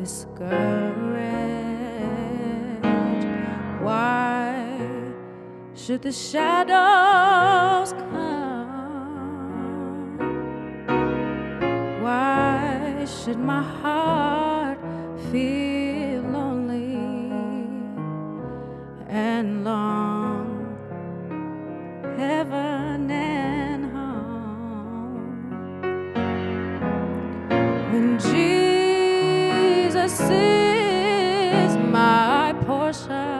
discouraged? Why should the shadows come? Why should my heart feel lonely and long heaven and home? When Jesus is my portion,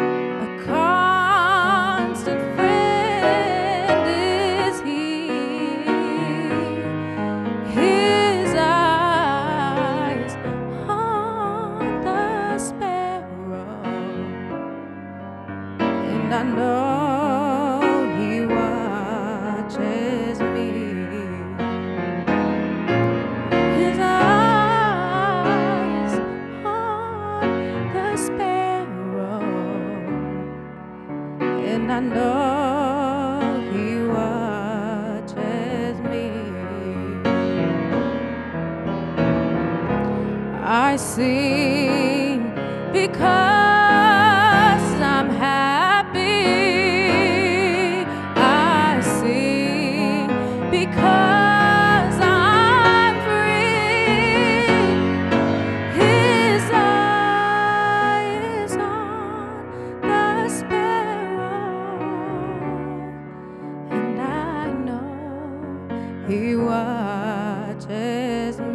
a constant friend is He. His eyes on the sparrow, and I know He watches me. I know He watches me. I sing because I'm happy. I sing because I'm free. His eye is on the sparrow, and I know He watches me.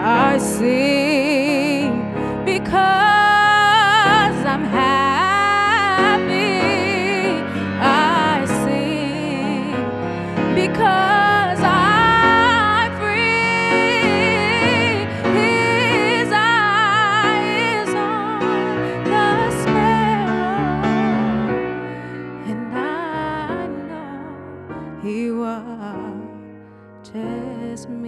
I sing because I'm happy. I sing because I'm free. His eye is on the sparrow, and I know He watches me.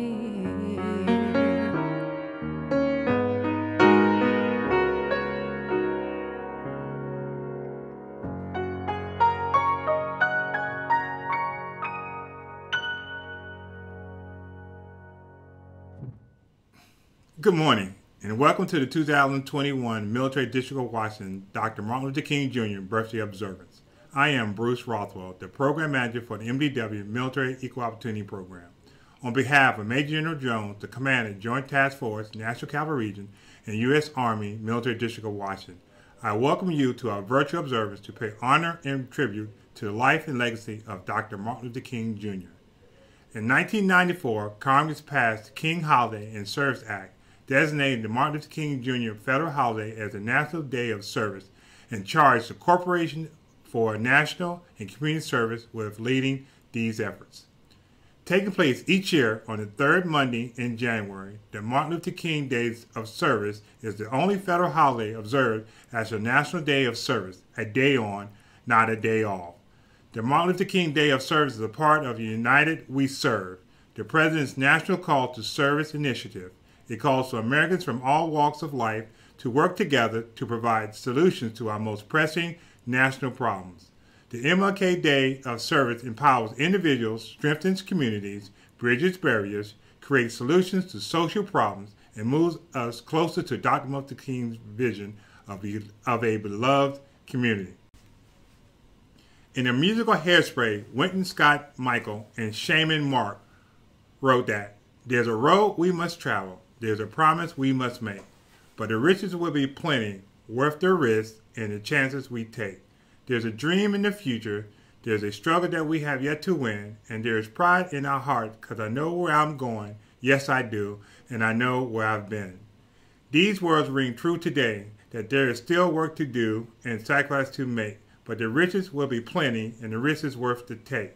Good morning, and welcome to the 2021 Military District of Washington Dr. Martin Luther King Jr. Birthday Observance. I am Bruce Rothwell, the Program Manager for the MDW Military Equal Opportunity Program. On behalf of Major General Jones, the Commander, Joint Task Force, National Capital Region, and U.S. Army Military District of Washington, I welcome you to our virtual observance to pay honor and tribute to the life and legacy of Dr. Martin Luther King Jr. In 1994, Congress passed the King Holiday and Service Act, designated the Martin Luther King Jr. Federal Holiday as a National Day of Service, and charged the Corporation for National and Community Service with leading these efforts. Taking place each year on the third Monday in January, the Martin Luther King Day of Service is the only federal holiday observed as a National Day of Service, a day on, not a day off. The Martin Luther King Day of Service is a part of United We Serve, the President's National Call to Service initiative. It calls for Americans from all walks of life to work together to provide solutions to our most pressing national problems. The MLK Day of Service empowers individuals, strengthens communities, bridges barriers, creates solutions to social problems, and moves us closer to Dr. Martin Luther King's vision of a beloved community. In their musical Hairspray, Wynton Scott Michael and Shaman Mark wrote that, "There's a road we must travel. There's a promise we must make, but the riches will be plenty, worth the risk and the chances we take. There's a dream in the future, there's a struggle that we have yet to win, and there is pride in our hearts because I know where I'm going, yes I do, and I know where I've been." These words ring true today, that there is still work to do and sacrifice to make, but the riches will be plenty and the risk is worth the take.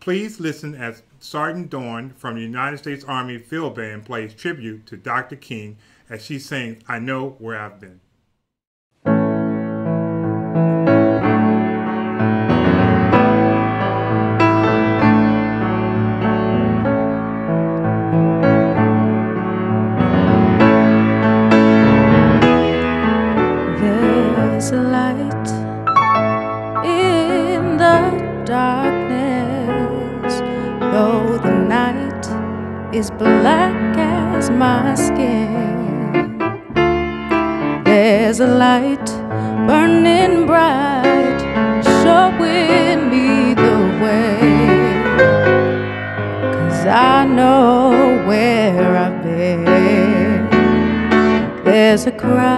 Please listen as Sergeant Dorn from the United States Army Field Band plays tribute to Dr. King as she sings, "I Know Where I've Been." There's a light in the darkness, though the night is black as my skin. There's a light burning bright, showing me the way, 'cause I know where I've been. There's a cry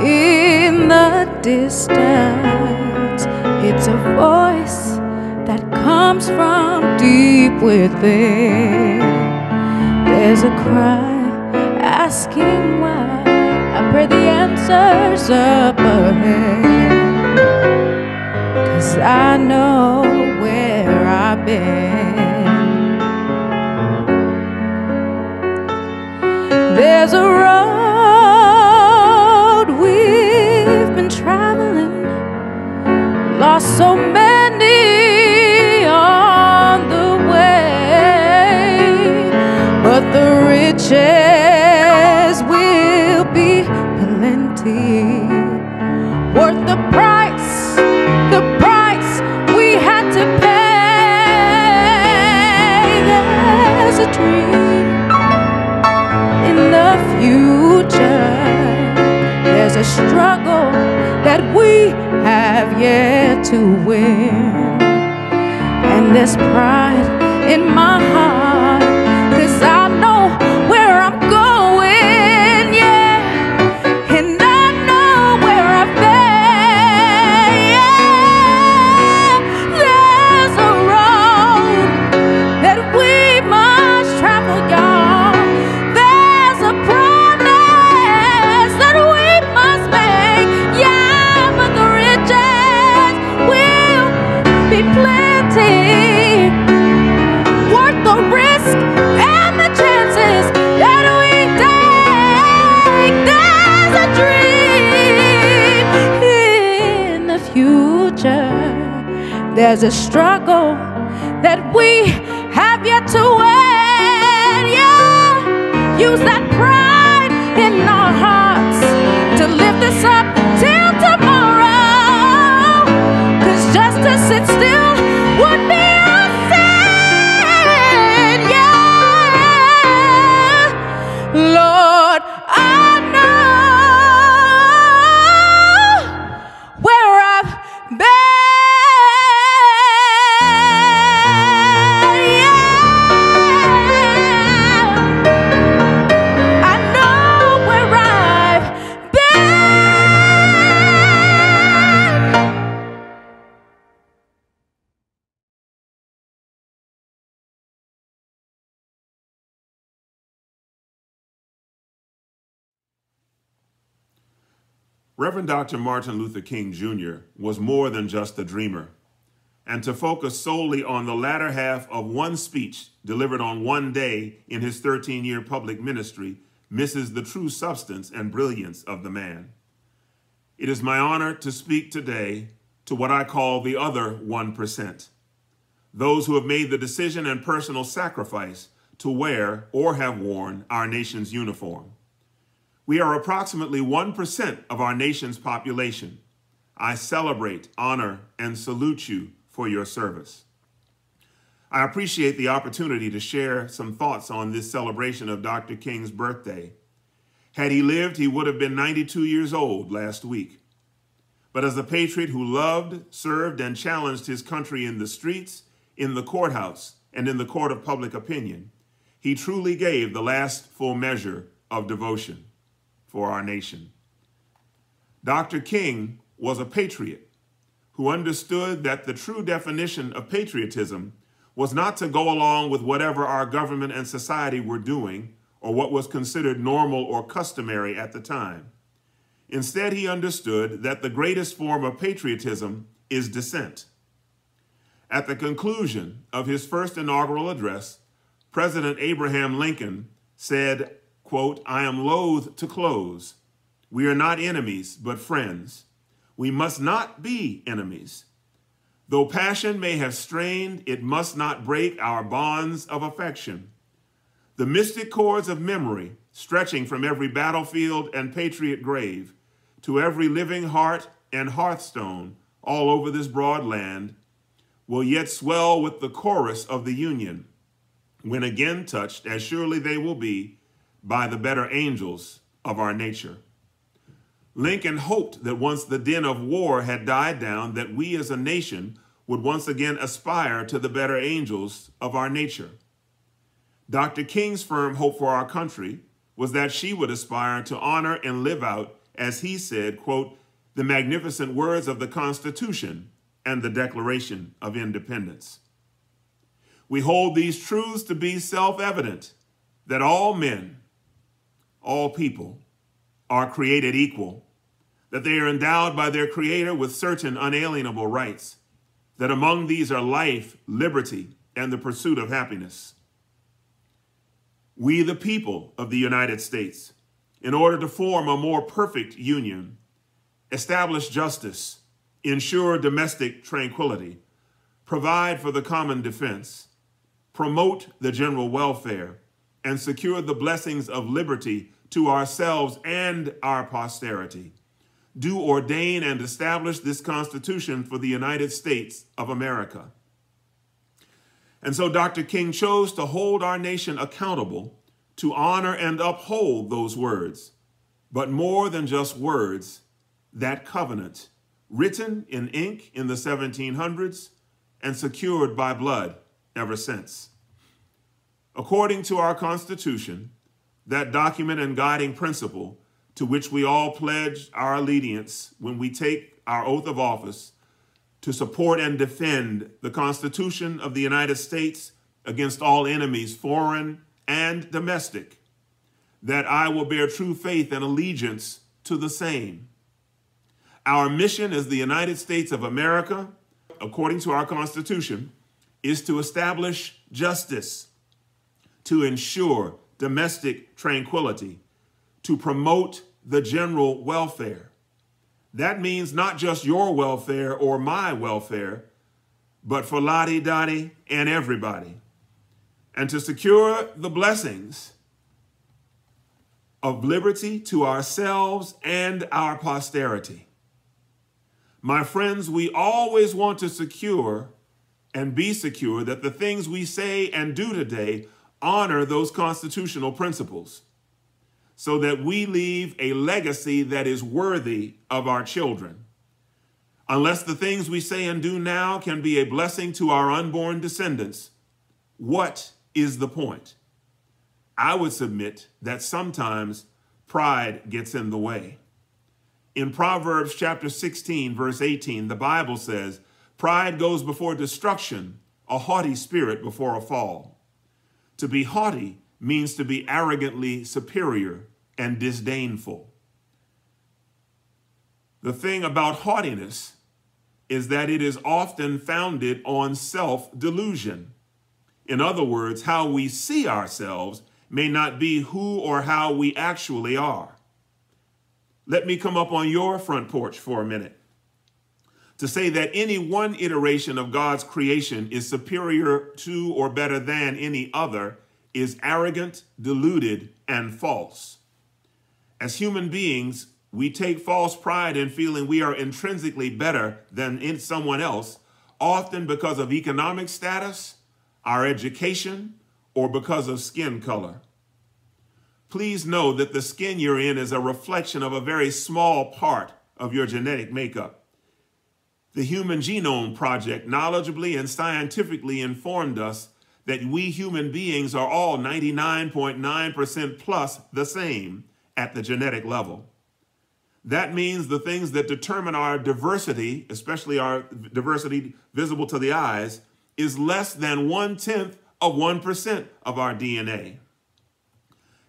in the distance, it's a voice that comes from deep within. There's a cry asking why. I pray the answer's up ahead, 'cause I know where I've been. There's a road we've been traveling, lost so many the riches will be plenty, worth the price we had to pay. There's a dream in the future, there's a struggle that we have yet to win, and there's pride in my heart, 'cause I know where I'm going, yeah, and I know where I've been, yeah. There's a road that we must travel, y'all. There's a promise that we must make, yeah, but the riches will be plenty, worth the risk. There's a struggle that we have yet to win, yeah. Use that pride in our hearts to lift us up till tomorrow, 'cause just to sit still would be a sin, yeah. Lord, I know where I've been. Reverend Dr. Martin Luther King Jr. was more than just a dreamer, and to focus solely on the latter half of one speech delivered on one day in his 13-year public ministry misses the true substance and brilliance of the man. It is my honor to speak today to what I call the other 1%, those who have made the decision and personal sacrifice to wear or have worn our nation's uniform. We are approximately 1% of our nation's population. I celebrate, honor, and salute you for your service. I appreciate the opportunity to share some thoughts on this celebration of Dr. King's birthday. Had he lived, he would have been 92 years old last week. But as a patriot who loved, served, and challenged his country in the streets, in the courthouse, and in the court of public opinion, he truly gave the last full measure of devotion for our nation. Dr. King was a patriot who understood that the true definition of patriotism was not to go along with whatever our government and society were doing or what was considered normal or customary at the time. Instead, he understood that the greatest form of patriotism is dissent. At the conclusion of his first inaugural address, President Abraham Lincoln said, quote, "I am loath to close. We are not enemies, but friends. We must not be enemies. Though passion may have strained, it must not break our bonds of affection. The mystic cords of memory, stretching from every battlefield and patriot grave to every living heart and hearthstone all over this broad land, will yet swell with the chorus of the Union. when again touched, as surely they will be, by the better angels of our nature. Lincoln hoped that once the din of war had died down, that we as a nation would once again aspire to the better angels of our nature. Dr. King's firm hope for our country was that she would aspire to honor and live out, as he said, quote, the magnificent words of the Constitution and the Declaration of Independence. We hold these truths to be self-evident, that all men, all people, are created equal, that they are endowed by their Creator with certain unalienable rights, that among these are life, liberty, and the pursuit of happiness. We, the people of the United States, in order to form a more perfect union, establish justice, ensure domestic tranquility, provide for the common defense, promote the general welfare, and secure the blessings of liberty to ourselves and our posterity, do ordain and establish this Constitution for the United States of America. And so Dr. King chose to hold our nation accountable to honor and uphold those words, but more than just words, that covenant written in ink in the 1700s and secured by blood ever since. According to our Constitution, that document and guiding principle to which we all pledge our allegiance when we take our oath of office, to support and defend the Constitution of the United States against all enemies, foreign and domestic, that I will bear true faith and allegiance to the same. Our mission as the United States of America, according to our Constitution, is to establish justice, to ensure domestic tranquility, to promote the general welfare. That means not just your welfare or my welfare, but for Lottie, Dottie, and everybody. And to secure the blessings of liberty to ourselves and our posterity. My friends, we always want to secure and be secure that the things we say and do today honor those constitutional principles, so that we leave a legacy that is worthy of our children. Unless the things we say and do now can be a blessing to our unborn descendants, what is the point? I would submit that sometimes pride gets in the way. In Proverbs chapter 16, verse 18, the Bible says, "Pride goes before destruction, a haughty spirit before a fall." To be haughty means to be arrogantly superior and disdainful. The thing about haughtiness is that it is often founded on self-delusion. In other words, how we see ourselves may not be who or how we actually are. Let me come up on your front porch for a minute. To say that any one iteration of God's creation is superior to or better than any other is arrogant, deluded, and false. As human beings, we take false pride in feeling we are intrinsically better than someone else, often because of economic status, our education, or because of skin color. Please know that the skin you're in is a reflection of a very small part of your genetic makeup. The Human Genome Project knowledgeably and scientifically informed us that we human beings are all 99.9% plus the same at the genetic level. That means the things that determine our diversity, especially our diversity visible to the eyes, is less than 0.1% of our DNA.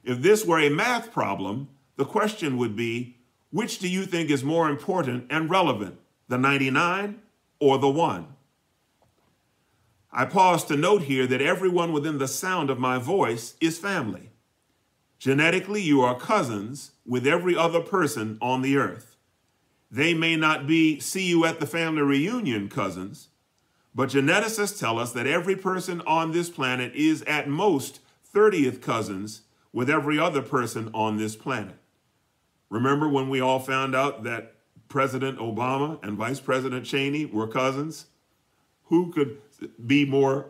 If this were a math problem, the question would be, which do you think is more important and relevant, the 99 or the 1? I pause to note here that everyone within the sound of my voice is family. Genetically, you are cousins with every other person on the earth. They may not be see you at the family reunion cousins, but geneticists tell us that every person on this planet is at most 30th cousins with every other person on this planet. Remember when we all found out that President Obama and Vice President Cheney were cousins? Who could be more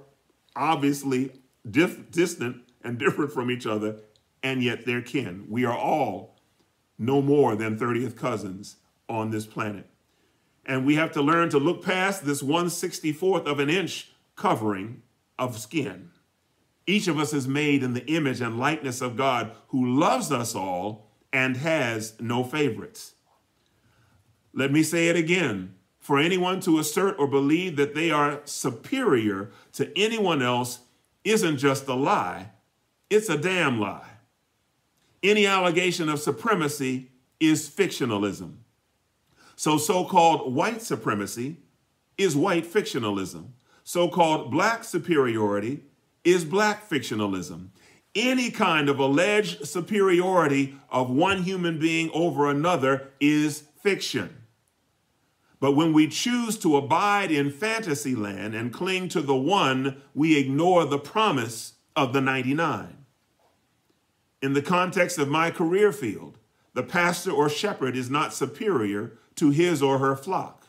obviously distant and different from each other, and yet they're kin. We are all no more than 30th cousins on this planet. And we have to learn to look past this 1/64th of an inch covering of skin. Each of us is made in the image and likeness of God, who loves us all and has no favorites. Let me say it again. For anyone to assert or believe that they are superior to anyone else isn't just a lie, it's a damn lie. Any allegation of supremacy is fictionalism. So so-called white supremacy is white fictionalism. So-called black superiority is black fictionalism. Any kind of alleged superiority of one human being over another is fiction. But when we choose to abide in fantasy land and cling to the one, we ignore the promise of the 99. In the context of my career field, the pastor or shepherd is not superior to his or her flock.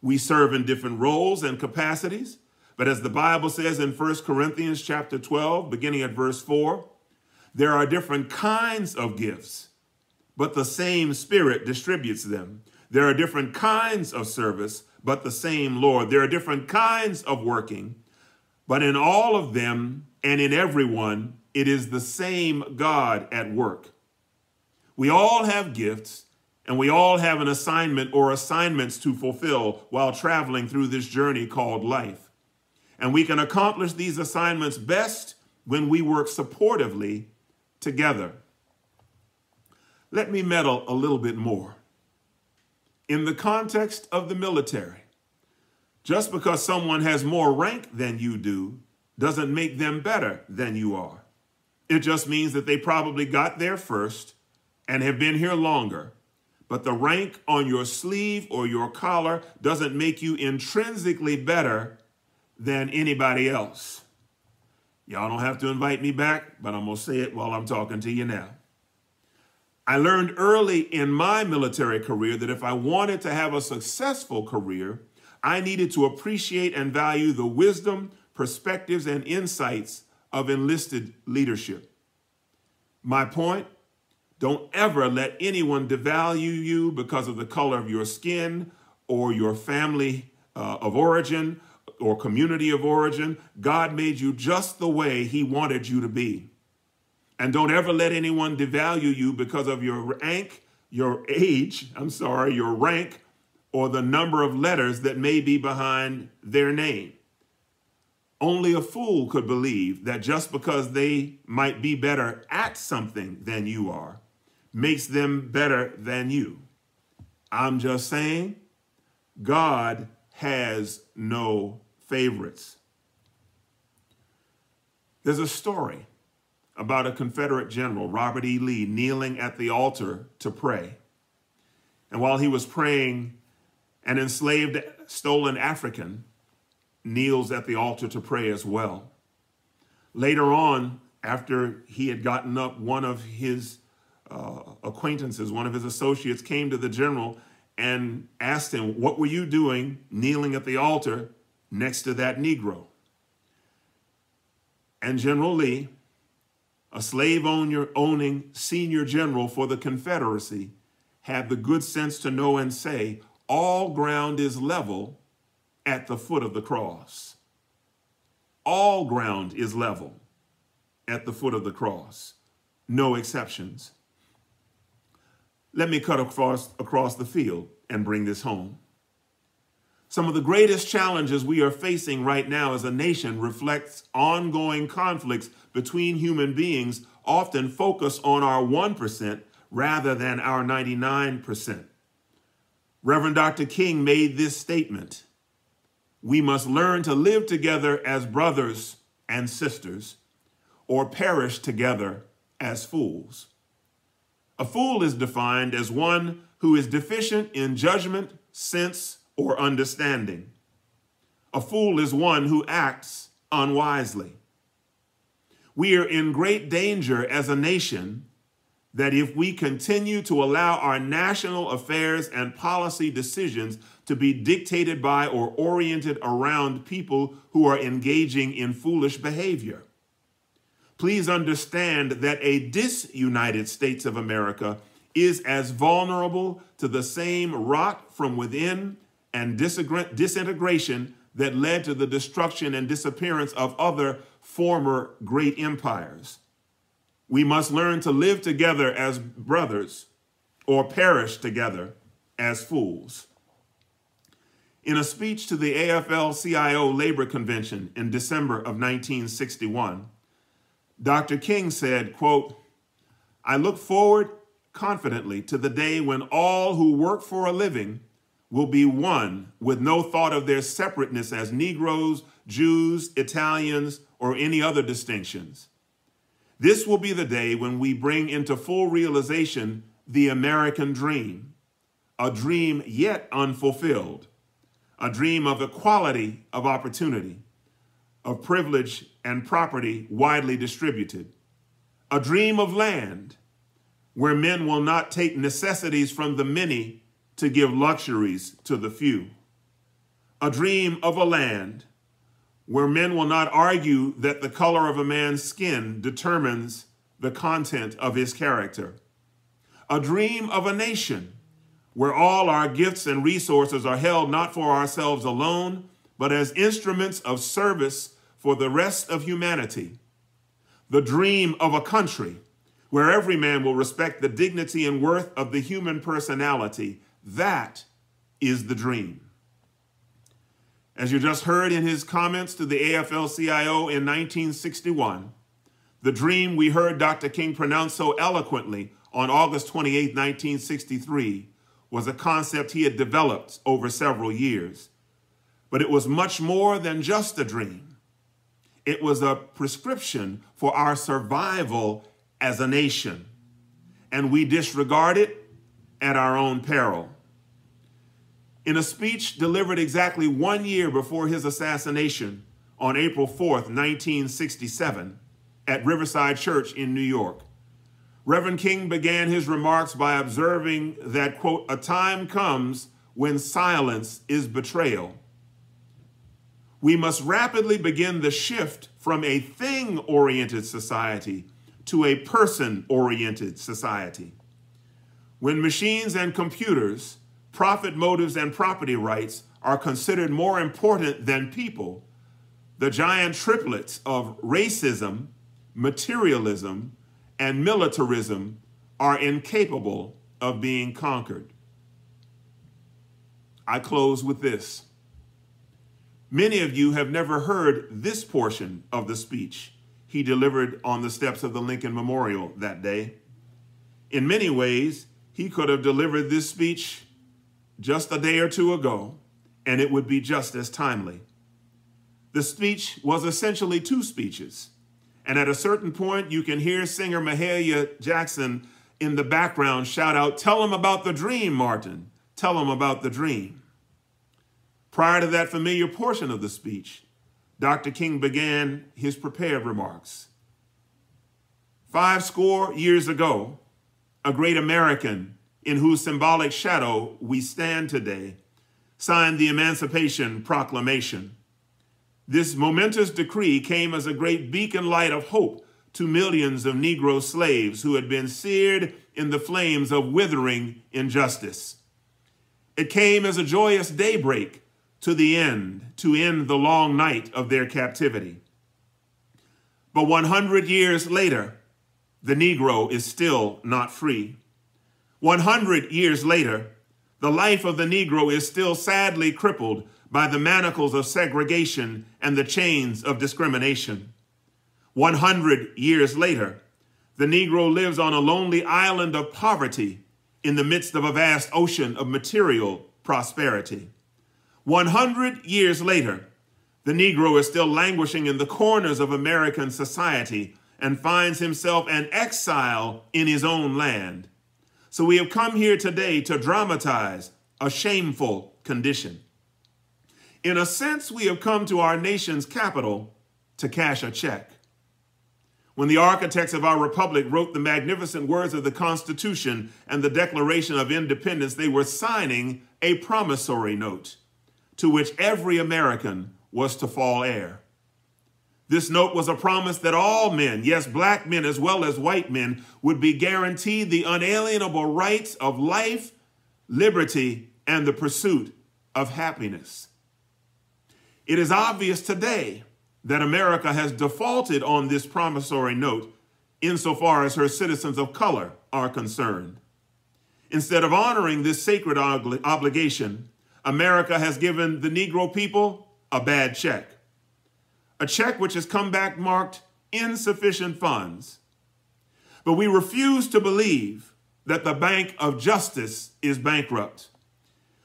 We serve in different roles and capacities, but as the Bible says in 1 Corinthians chapter 12, beginning at verse 4, there are different kinds of gifts, but the same Spirit distributes them. There are different kinds of service, but the same Lord. There are different kinds of working, but in all of them and in everyone, it is the same God at work. We all have gifts, and we all have an assignment or assignments to fulfill while traveling through this journey called life. And we can accomplish these assignments best when we work supportively together. Let me meddle a little bit more. In the context of the military, just because someone has more rank than you do doesn't make them better than you are. It just means that they probably got there first and have been here longer. But the rank on your sleeve or your collar doesn't make you intrinsically better than anybody else. Y'all don't have to invite me back, but I'm gonna say it while I'm talking to you now. I learned early in my military career that if I wanted to have a successful career, I needed to appreciate and value the wisdom, perspectives, and insights of enlisted leadership. My point? Don't ever let anyone devalue you because of the color of your skin or your family of origin or community of origin. God made you just the way He wanted you to be. And don't ever let anyone devalue you because of your rank, your rank, or the number of letters that may be behind their name. Only a fool could believe that just because they might be better at something than you are, makes them better than you. I'm just saying, God has no favorites. There's a story about a Confederate general, Robert E. Lee, kneeling at the altar to pray. And while he was praying, an enslaved, stolen African kneels at the altar to pray as well. Later on, after he had gotten up, one of his acquaintances, one of his associates, came to the general and asked him, "What were you doing kneeling at the altar next to that Negro?" And General Lee, a slave-owning senior general for the Confederacy, had the good sense to know and say, "All ground is level at the foot of the cross." All ground is level at the foot of the cross. No exceptions. Let me cut across the field and bring this home. Some of the greatest challenges we are facing right now as a nation reflects ongoing conflicts between human beings, often focused on our 1% rather than our 99%. Reverend Dr. King made this statement: "We must learn to live together as brothers and sisters, or perish together as fools." A fool is defined as one who is deficient in judgment, sense, or understanding. A fool is one who acts unwisely. We are in great danger as a nation that if we continue to allow our national affairs and policy decisions to be dictated by or oriented around people who are engaging in foolish behavior. please understand that a disunited States of America is as vulnerable to the same rot from within and disintegration that led to the destruction and disappearance of other former great empires. We must learn to live together as brothers or perish together as fools. In a speech to the AFL-CIO Labor Convention in December of 1961, Dr. King said, quote, "I look forward confidently to the day when all who work for a living will be one with no thought of their separateness as Negroes, Jews, Italians, or any other distinctions. This will be the day when we bring into full realization the American dream, a dream yet unfulfilled, a dream of equality of opportunity, of privilege and property widely distributed, a dream of land where men will not take necessities from the many to give luxuries to the few, a dream of a land where men will not argue that the color of a man's skin determines the content of his character, a dream of a nation where all our gifts and resources are held not for ourselves alone, but as instruments of service for the rest of humanity. The dream of a country where every man will respect the dignity and worth of the human personality. That is the dream." As you just heard in his comments to the AFL-CIO in 1961, the dream we heard Dr. King pronounce so eloquently on August 28, 1963, was a concept he had developed over several years. But it was much more than just a dream. It was a prescription for our survival as a nation, and we disregard it at our own peril. In a speech delivered exactly 1 year before his assassination on April 4th, 1967, at Riverside Church in New York, Reverend King began his remarks by observing that, quote, "a time comes when silence is betrayal. We must rapidly begin the shift from a thing-oriented society to a person-oriented society. When machines and computers, profit motives and property rights are considered more important than people, the giant triplets of racism, materialism, and militarism are incapable of being conquered." I close with this. Many of you have never heard this portion of the speech he delivered on the steps of the Lincoln Memorial that day. In many ways, he could have delivered this speech just a day or two ago, and it would be just as timely. The speech was essentially two speeches. And at a certain point, you can hear singer Mahalia Jackson in the background shout out, "Tell him about the dream, Martin. Tell him about the dream." Prior to that familiar portion of the speech, Dr. King began his prepared remarks. 5 score years ago, a great American in whose symbolic shadow we stand today signed the Emancipation Proclamation. This momentous decree came as a great beacon light of hope to millions of Negro slaves who had been seared in the flames of withering injustice. It came as a joyous daybreak to end the long night of their captivity. But 100 years later, the Negro is still not free. 100 years later, the life of the Negro is still sadly crippled by the manacles of segregation and the chains of discrimination. 100 years later, the Negro lives on a lonely island of poverty in the midst of a vast ocean of material prosperity. 100 years later, the Negro is still languishing in the corners of American society and finds himself an exile in his own land. So we have come here today to dramatize a shameful condition. In a sense, we have come to our nation's capital to cash a check. When the architects of our republic wrote the magnificent words of the Constitution and the Declaration of Independence, they were signing a promissory note to which every American was to fall heir. This note was a promise that all men, yes, black men as well as white men, would be guaranteed the unalienable rights of life, liberty, and the pursuit of happiness. It is obvious today that America has defaulted on this promissory note insofar as her citizens of color are concerned. Instead of honoring this sacred obligation, America has given the Negro people a bad check. A check which has come back marked insufficient funds. But we refuse to believe that the Bank of Justice is bankrupt.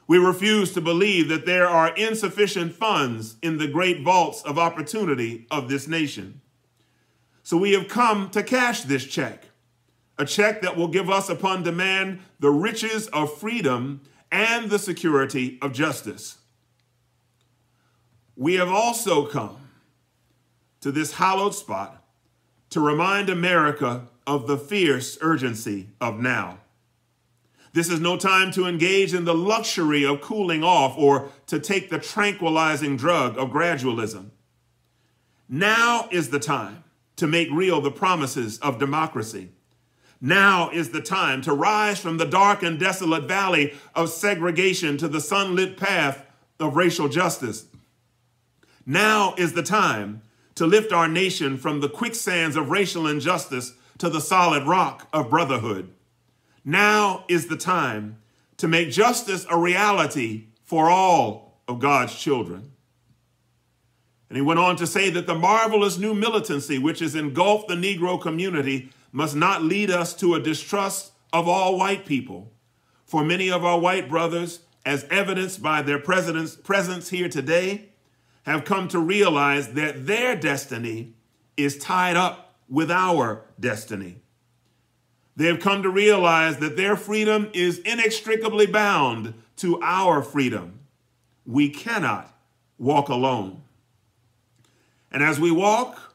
We refuse to believe that there are insufficient funds in the great vaults of opportunity of this nation. So we have come to cash this check, a check that will give us upon demand the riches of freedom and the security of justice. We have also come to this hallowed spot to remind America of the fierce urgency of now. This is no time to engage in the luxury of cooling off or to take the tranquilizing drug of gradualism. Now is the time to make real the promises of democracy. Now is the time to rise from the dark and desolate valley of segregation to the sunlit path of racial justice. Now is the time to lift our nation from the quicksands of racial injustice to the solid rock of brotherhood. Now is the time to make justice a reality for all of God's children. And he went on to say that the marvelous new militancy which has engulfed the Negro community must not lead us to a distrust of all white people. For many of our white brothers, as evidenced by their presence here today, have come to realize that their destiny is tied up with our destiny. They have come to realize that their freedom is inextricably bound to our freedom. We cannot walk alone. And as we walk,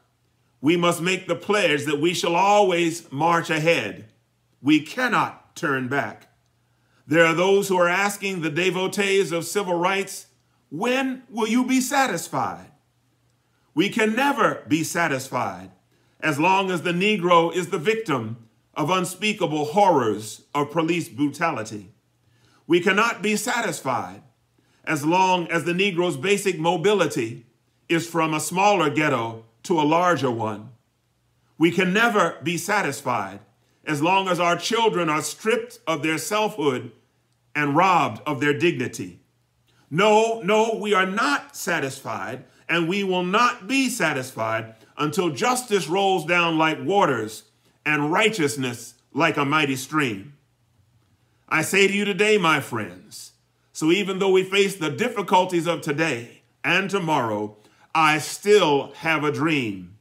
we must make the pledge that we shall always march ahead. We cannot turn back. There are those who are asking the devotees of civil rights, when will you be satisfied? We can never be satisfied as long as the Negro is the victim of unspeakable horrors of police brutality. We cannot be satisfied as long as the Negro's basic mobility is from a smaller ghetto to a larger one. We can never be satisfied as long as our children are stripped of their selfhood and robbed of their dignity. No, we are not satisfied, and we will not be satisfied until justice rolls down like waters and righteousness like a mighty stream. I say to you today, my friends, so even though we face the difficulties of today and tomorrow, I still have a dream.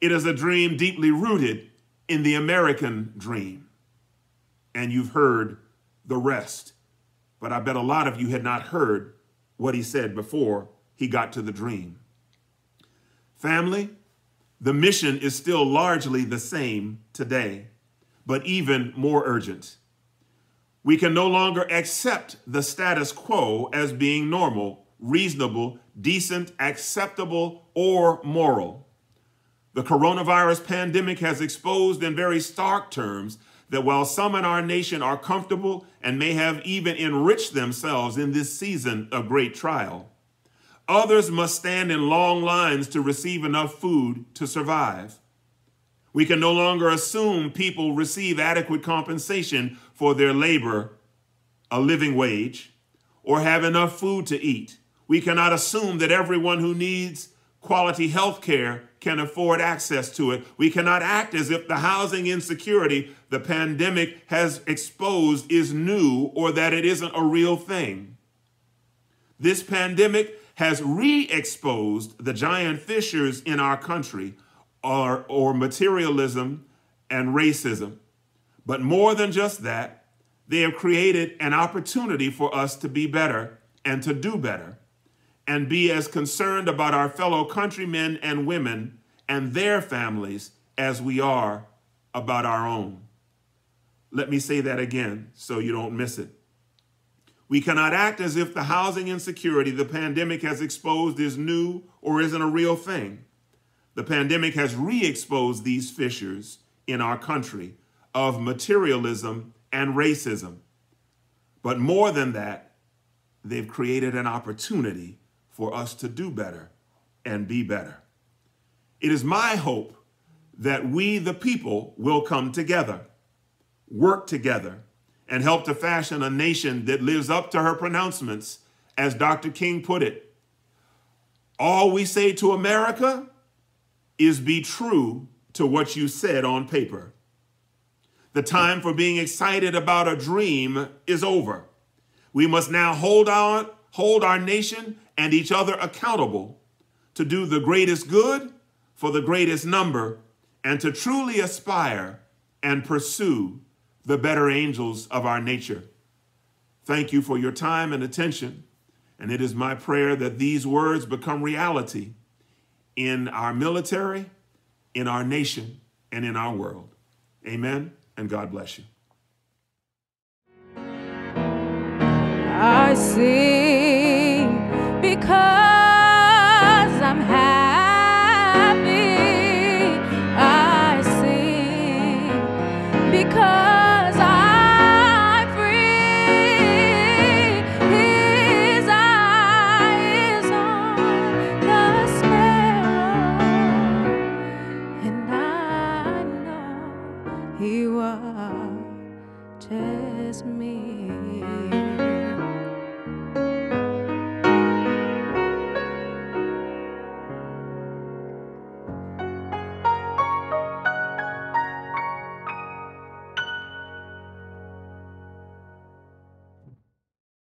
It is a dream deeply rooted in the American dream. And you've heard the rest, but I bet a lot of you had not heard what he said before he got to the dream. Family, the mission is still largely the same today, but even more urgent. We can no longer accept the status quo as being normal, reasonable, decent, acceptable, or moral. The coronavirus pandemic has exposed in very stark terms that while some in our nation are comfortable and may have even enriched themselves in this season of great trial, others must stand in long lines to receive enough food to survive. We can no longer assume people receive adequate compensation for their labor, a living wage, or have enough food to eat. We cannot assume that everyone who needs quality health care can afford access to it. We cannot act as if the housing insecurity the pandemic has exposed is new or that it isn't a real thing. This pandemic has re-exposed the giant fissures in our country, or materialism and racism. But more than just that, they have created an opportunity for us to be better and to do better and be as concerned about our fellow countrymen and women and their families as we are about our own. Let me say that again so you don't miss it. We cannot act as if the housing insecurity the pandemic has exposed is new or isn't a real thing. The pandemic has re-exposed these fissures in our country of materialism and racism. But more than that, they've created an opportunity for us to do better and be better. It is my hope that we, the people, will come together, work together, and help to fashion a nation that lives up to her pronouncements. As Dr. King put it, all we say to America is be true to what you said on paper. The time for being excited about a dream is over. We must now hold our nation and each other accountable to do the greatest good for the greatest number and to truly aspire and pursue the better angels of our nature. Thank you for your time and attention. And it is my prayer that these words become reality in our military, in our nation, and in our world. Amen, and God bless you. I sing because I'm happy. I sing because I'm free. His eye is on the sparrow, and I know he watches me.